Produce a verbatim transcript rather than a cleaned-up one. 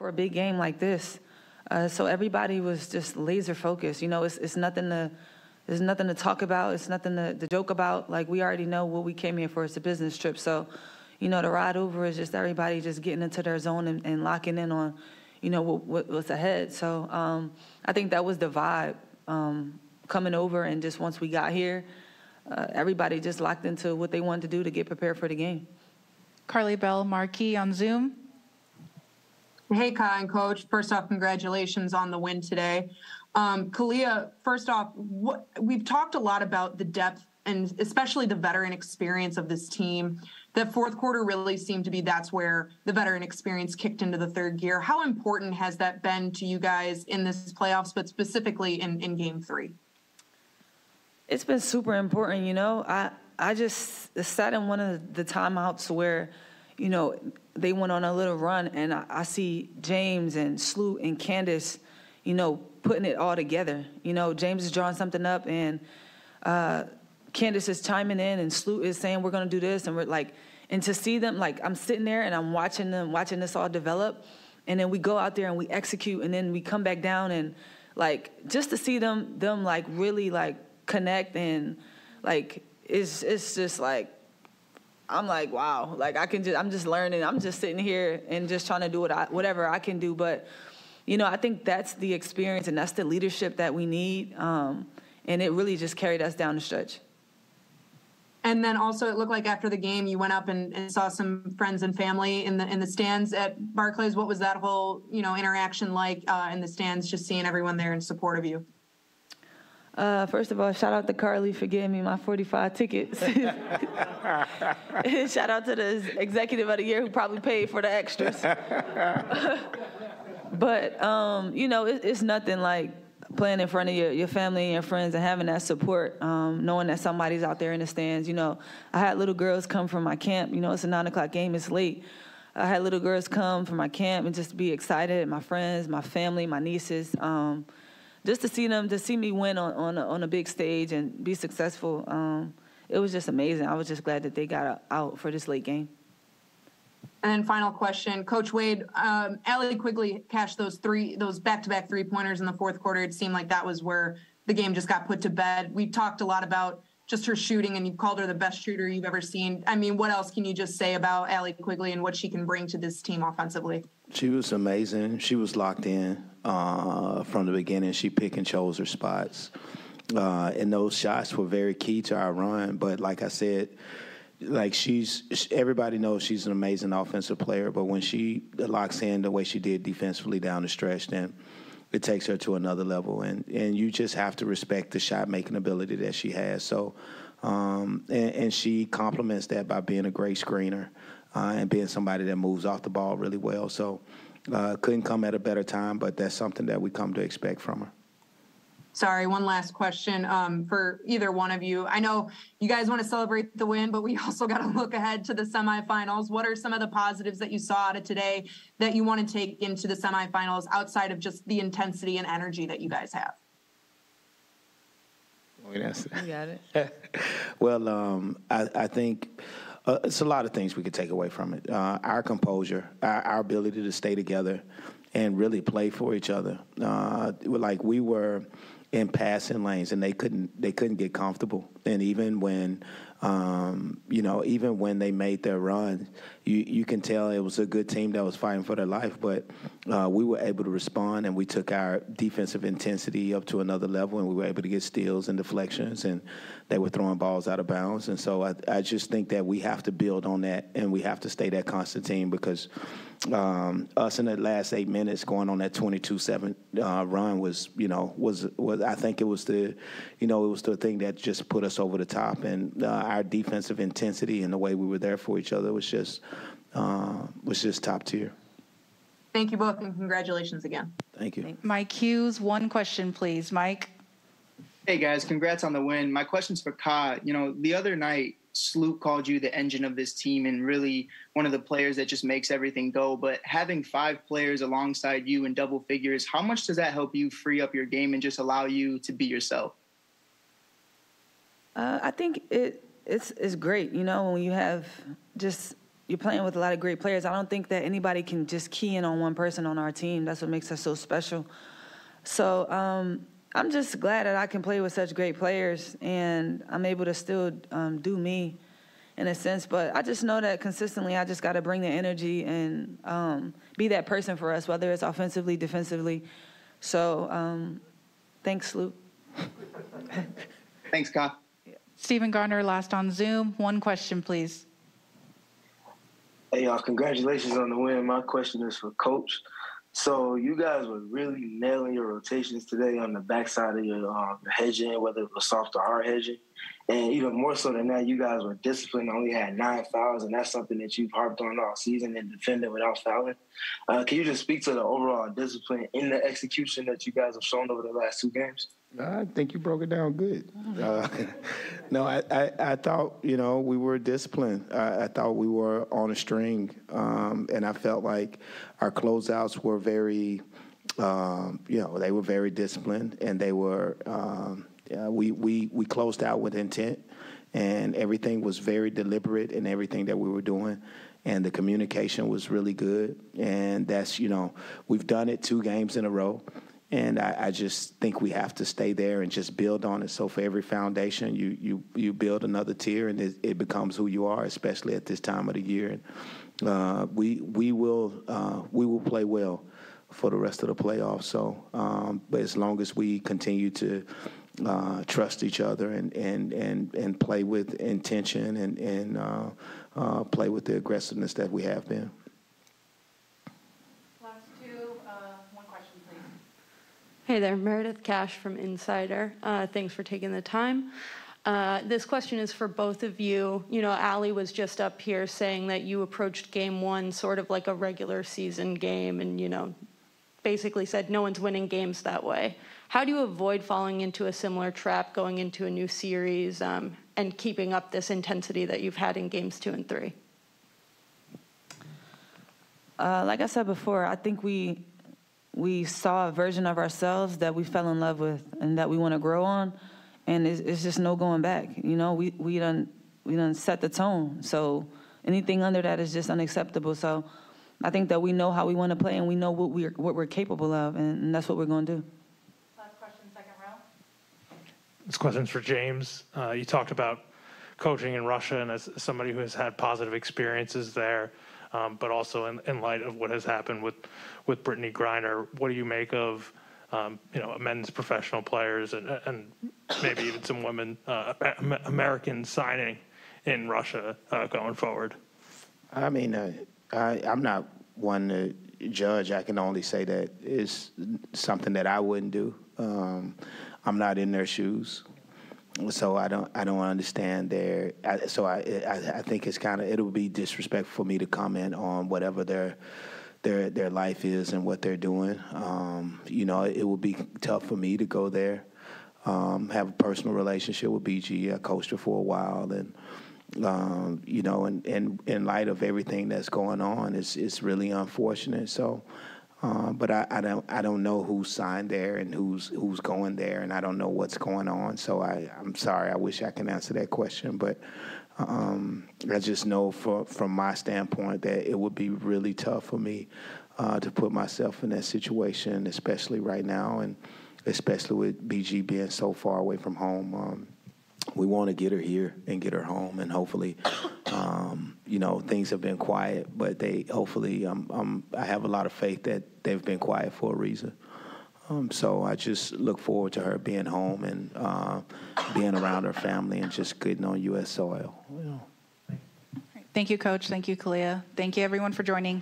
for a big game like this. Uh, so everybody was just laser focused. You know, it's it's nothing to, there's nothing to talk about. It's nothing to, to joke about. Like, we already know what we came here for. It's a business trip. So, you know, the ride over is just everybody just getting into their zone and, and locking in on, you know, what, what, what's ahead. So um, I think that was the vibe um, coming over, and just once we got here, uh, everybody just locked into what they wanted to do to get prepared for the game. Carlie Bell-Marquis on Zoom. Hey, Kai and Coach. First off, congratulations on the win today. Um, Kahleah, first off, what, we've talked a lot about the depth and especially the veteran experience of this team. The fourth quarter really seemed to be that's where the veteran experience kicked into the third gear. How important has that been to you guys in this playoffs, but specifically in, in game three? It's been super important, you know. I, I just sat in one of the timeouts where, you know, they went on a little run, and I, I see James and Sloot and Candace, you know, putting it all together. You know, James is drawing something up, and uh, Candace is chiming in, and Sloot is saying, we're going to do this. And we're like, and to see them, like, I'm sitting there and I'm watching them, watching this all develop. And then we go out there and we execute, and then we come back down, and like, just to see them, them like really like, connect, and like it's it's just like I'm like, wow, like I can just I'm just learning, I'm just sitting here and just trying to do what I, whatever I can do. But you know, I think that's the experience and that's the leadership that we need, um, and it really just carried us down the stretch. And then also, it looked like after the game you went up and, and saw some friends and family in the in the stands at Barclays. What was that whole you know interaction like uh, in the stands, just seeing everyone there in support of you? Uh, first of all, shout out to Carlie for giving me my forty-five tickets. Shout out to the executive of the year who probably paid for the extras. But, um, you know, it, it's nothing like playing in front of your, your family and your friends and having that support, um, knowing that somebody's out there in the stands. You know, I had little girls come from my camp. You know, it's a nine o'clock game. It's late. I had little girls come from my camp and just be excited, my friends, my family, my nieces. Um, Just to see them, to see me win on, on, a, on a big stage and be successful, um, it was just amazing. I was just glad that they got out for this late game. And then final question, Coach Wade, um, Allie Quigley cashed those three, those back-to-back three-pointers in the fourth quarter. It seemed like that was where the game just got put to bed. We talked a lot about just her shooting, and you called her the best shooter you've ever seen. I mean, what else can you just say about Allie Quigley and what she can bring to this team offensively? She was amazing. She was locked in uh, from the beginning. She pick and chose her spots. Uh, and those shots were very key to our run. But like I said, like she's everybody knows she's an amazing offensive player. But when she locks in the way she did defensively down the stretch, then it takes her to another level, and, and you just have to respect the shot-making ability that she has. So, um, and, and she complements that by being a great screener uh, and being somebody that moves off the ball really well. So uh, couldn't come at a better time, but that's something that we come to expect from her. Sorry, one last question um, for either one of you. I know you guys want to celebrate the win, but we also got to look ahead to the semifinals. What are some of the positives that you saw out of today that you want to take into the semifinals outside of just the intensity and energy that you guys have? You got it. Well, um, I, I think uh, it's a lot of things we could take away from it. Uh, our composure, our, our ability to stay together and really play for each other. Uh, like we were in passing lanes, and they couldn't they couldn't get comfortable. And even when um, you know, even when they made their run, you you can tell it was a good team that was fighting for their life. But uh, we were able to respond, and we took our defensive intensity up to another level, and we were able to get steals and deflections, and they were throwing balls out of bounds. And so I I just think that we have to build on that, and we have to stay that constant team, because um, us in the last eight minutes going on that twenty-two seven uh, run was you know was was. I think it was the, you know, it was the thing that just put us over the top, and uh, our defensive intensity and the way we were there for each other was just, uh, was just top tier. Thank you both, and congratulations again. Thank you. Mike Hughes, one question, please, Mike. Hey guys, congrats on the win. My question's for Kai. You know, the other night, Sloot called you the engine of this team and really one of the players that just makes everything go. But having five players alongside you in double figures, how much does that help you free up your game and just allow you to be yourself? Uh, I think it, it's, it's great, you know, when you have just you're playing with a lot of great players. I don't think that anybody can just key in on one person on our team. That's what makes us so special. So um, I'm just glad that I can play with such great players and I'm able to still um, do me in a sense. But I just know that consistently I just got to bring the energy and um, be that person for us, whether it's offensively, defensively. So um, thanks, Sloot. Thanks, Kyle. Steven Garner, last on Zoom. One question, please. Hey, y'all, congratulations on the win. My question is for Coach. So you guys were really nailing your rotations today on the backside of your, uh, your hedging, whether it was soft or hard hedging. And even more so than that, you guys were disciplined, only had nine fouls, and that's something that you've harped on all season and defended without fouling. Uh, can you just speak to the overall discipline in the execution that you guys have shown over the last two games? I think you broke it down good. Uh, no, I, I, I thought, you know, we were disciplined. I, I thought we were on a string, um, and I felt like our closeouts were very, um, you know, they were very disciplined, and they were um, – Yeah, we, we, we closed out with intent, and everything was very deliberate in everything that we were doing, and the communication was really good. And that's, you know, we've done it two games in a row, and I, I just think we have to stay there and just build on it. So for every foundation, you you, you build another tier, and it, it becomes who you are, especially at this time of the year. And uh, we, we, will, uh, we will play well for the rest of the playoffs. So, um, but as long as we continue to Uh, trust each other and, and, and, and play with intention and, and uh, uh, play with the aggressiveness that we have been. Last two, uh, one question, please. Hey there, Meredith Cash from Insider. Uh, thanks for taking the time. Uh, this question is for both of you. You know, Allie was just up here saying that you approached game one sort of like a regular season game and, you know, basically said no one's winning games that way. How do you avoid falling into a similar trap going into a new series um, and keeping up this intensity that you've had in games two and three? Uh, like I said before, I think we we saw a version of ourselves that we fell in love with and that we want to grow on, and it's, it's just no going back. You know, we we done we done set the tone, so anything under that is just unacceptable. So I think that we know how we want to play and we know what we're what we're capable of, and, and that's what we're going to do. This question's for James. Uh, you talked about coaching in Russia and as somebody who has had positive experiences there, um, but also in, in light of what has happened with, with Brittany Griner, what do you make of um, you know, men's professional players and, and maybe even some women, uh, Americans signing in Russia uh, going forward? I mean, uh, I, I'm not one to judge. I can only say that it's something that I wouldn't do. Um, I'm not in their shoes, so I don't. I don't understand their. I, so I, I. I think it's kind of. It would be disrespectful for me to comment on whatever their, their their life is and what they're doing. Um, you know, it would be tough for me to go there. Um, have a personal relationship with B G. I coached her for a while, and um, you know, and in, in, in light of everything that's going on, it's it's really unfortunate. So. Um, but I, I don't I don't know who's signed there and who's who's going there, and I don't know what's going on. So I, I'm sorry. I wish I can answer that question, but um, I just know for, from my standpoint that it would be really tough for me uh, to put myself in that situation, especially right now, and especially with B G being so far away from home. Um, we want to get her here and get her home, and hopefully. Um, you know, things have been quiet, but they hopefully um, um, I have a lot of faith that they've been quiet for a reason. Um, so I just look forward to her being home and uh, being around her family and just getting on U S soil. You know. Thank you, Coach. Thank you, Kahleah. Thank you, everyone, for joining.